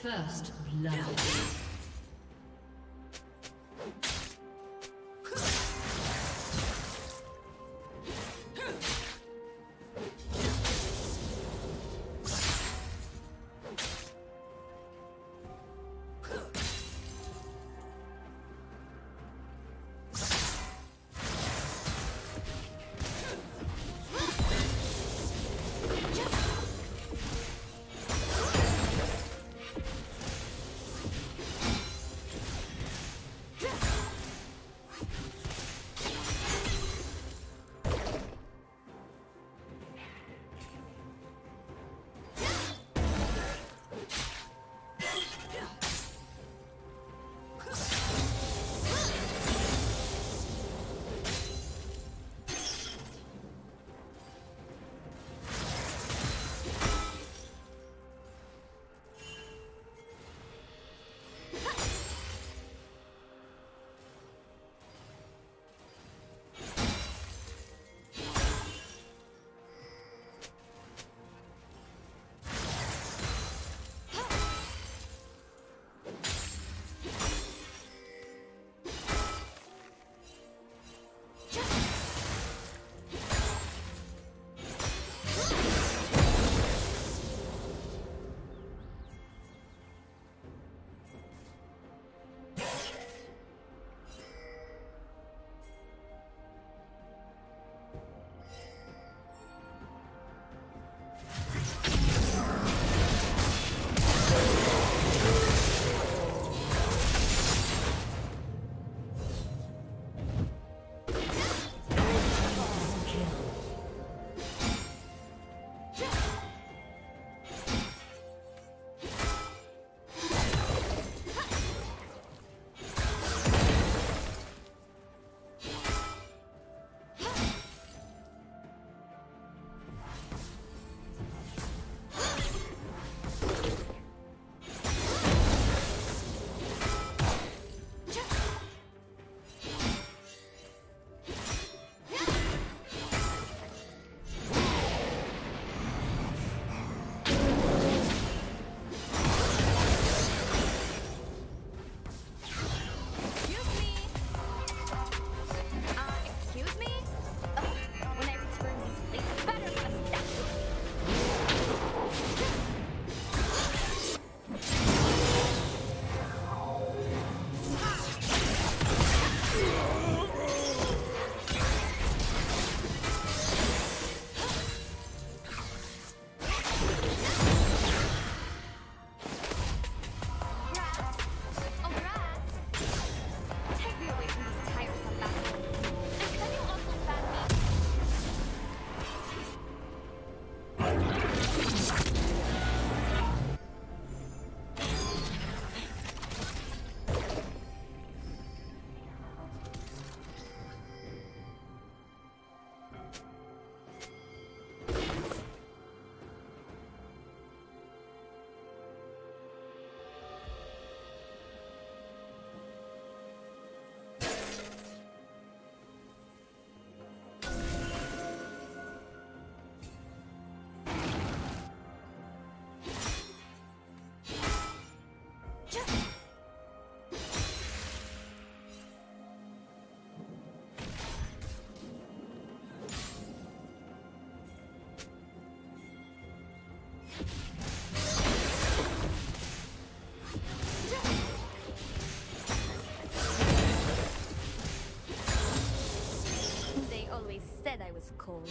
First blood. Cold.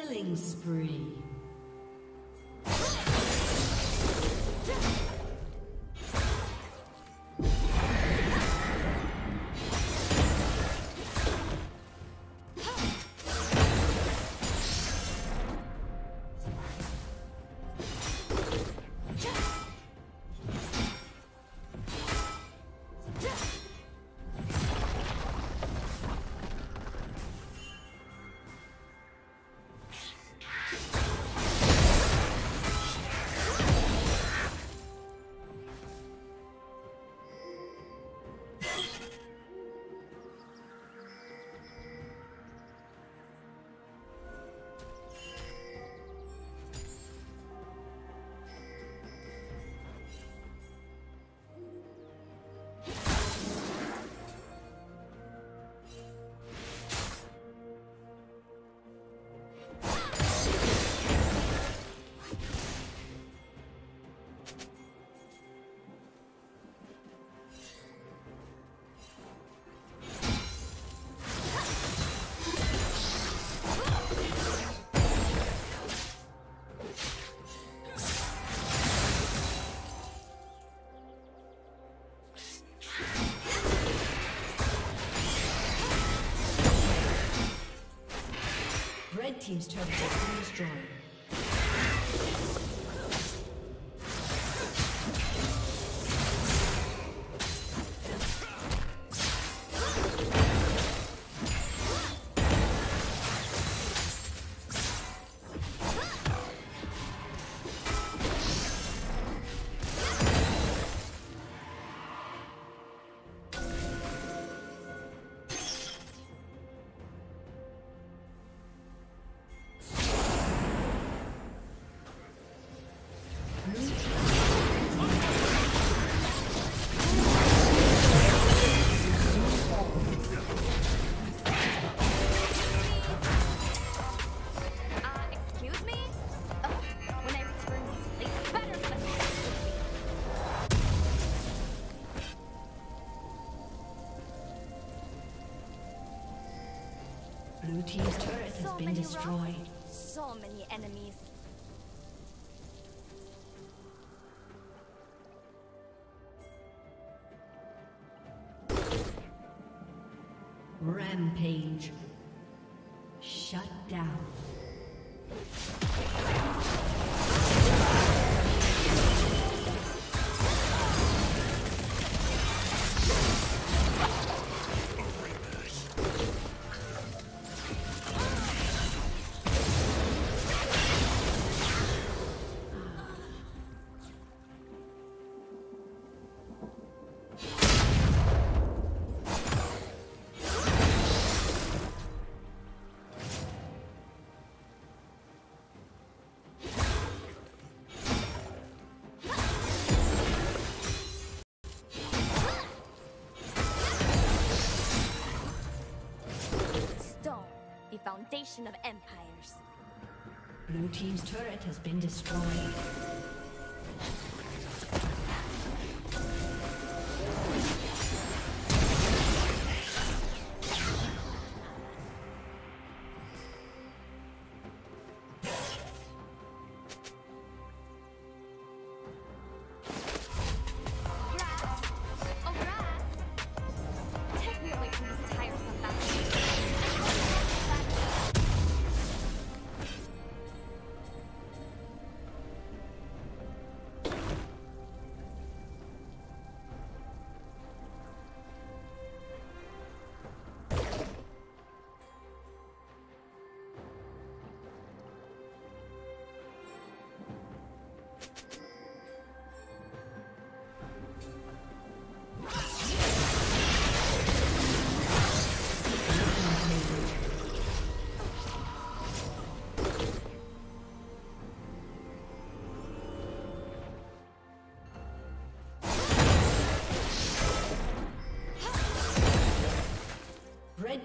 Killing spree. Team's turret has been destroyed. Blue team's turret has been destroyed. So many enemies. Rampage. Shut down. Foundation of empires. Blue team's turret has been destroyed. Red